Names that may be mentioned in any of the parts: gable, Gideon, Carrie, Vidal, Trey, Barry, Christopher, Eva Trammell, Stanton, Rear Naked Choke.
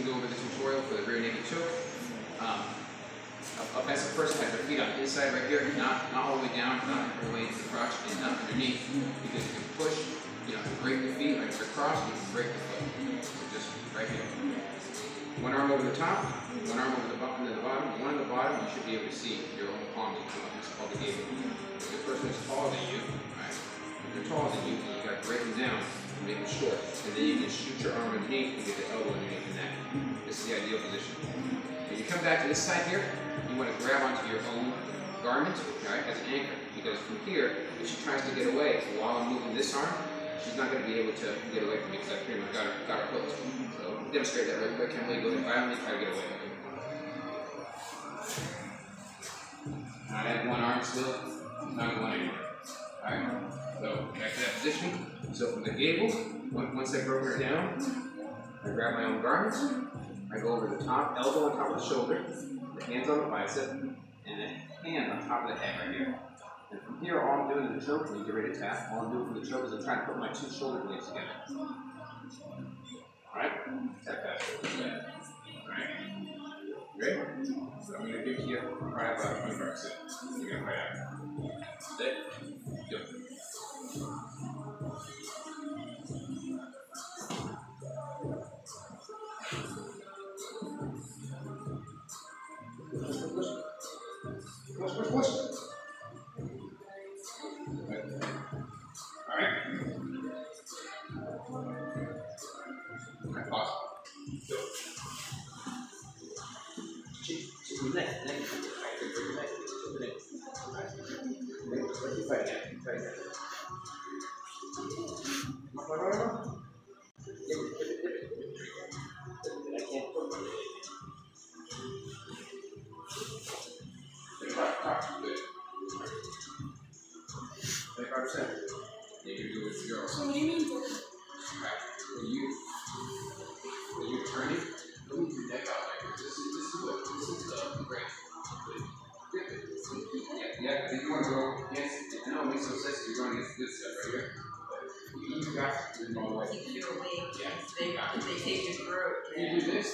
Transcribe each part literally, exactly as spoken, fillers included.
we go over the tutorial for the rear naked choke. Um, up as a person has their feet on the inside right here, not, not all the way down, not all the way to the crotch, and not underneath, because you can push, you know, break the feet right to the cross, you can break the foot. So just right here. One arm over the top, one arm over the bottom, to the bottom, one at the bottom, you should be able to see your own palm. It's called the gable. If the person is taller than you, right? If they're taller than you, you got to break them down and make them short. And then you can shoot your arm underneath and get the elbow underneath the neck. This is the ideal position. When you come back to this side here, you want to grab onto your own garment, right, as an anchor. Because from here, if she tries to get away, so while I'm moving this arm, she's not going to be able to get away from me because I pretty much got her, got her close. So demonstrate that real quick. Can't really go there violently, try to get away. I have one arm still, not going anywhere. Alright, so back to that position. So from the gable, once I broke her down, I grab my own garment, I go over the top, elbow on top of the shoulder, the hands on the bicep, and the hand on top of the head right here. And from here, all I'm doing is the choke, when you get ready to tap, all I'm doing for the choke is I'm trying to put my two shoulder blades together. Alright? Tap that shoulder. Alright? Great? So I'm going to give you a right about twenty marks in. You're going to fight out. Sit. Go. Push, push, push. Push. So what do you mean? Alright, when you when you turn it, don't move your neck out like this. This is what this is the break. Yeah, yeah, if you want to go against it, I know it makes no sense if you're going against this stuff right here. But you got to do it all the way. You do it. Yeah. They got to take your throat. You do this,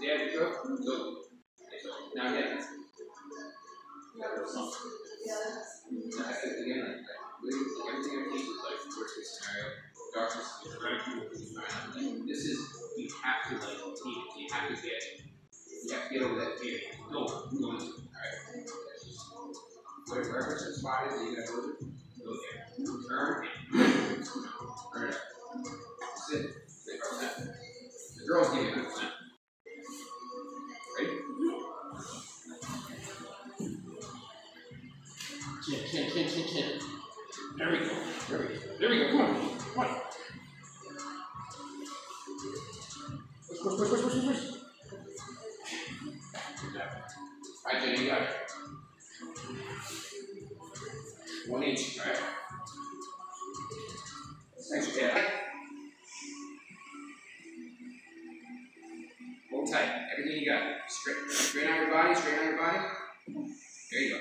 you have your throat, go. Now yeah. You got to do something. Yeah. Now I said again like that. Everything I teach is like worst case scenario. Darkness is right. This is you have to like need it. You have to get you have to get over that fear. No, no. Alright. Wherever some spot is that you gotta go to, go there. Turn and turn it up. Sit. The girls give you a hundred percent. Ready? Can't, can't, can't, can't, can't. There we go. There we go. There we go. Come on. Come on. Push, push, push, push, push, push. Good job. All right, Jenny, you got it. One inch. All right. Thanks, Dad. Hold tight. Everything you got. Straight, straight on your body. Straight on your body. There you go.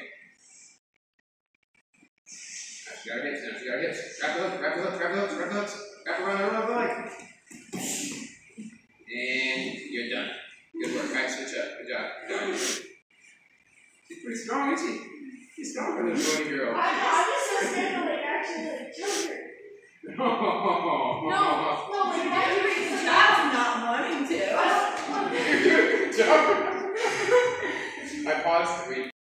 You got your hips now, you got your hips. Grab the hook, grab the hook, grab the hook, grab the hook, grab the hook, grab the hook. And you're done. Good work, right? Switch up. Good job. Good job. She's pretty strong, isn't she? She's stronger than a twenty year old. I was just saying, like, actually, like, children. No, no, like, that's the reason I'm not wanting to. I don't want to. Good job. I paused the week.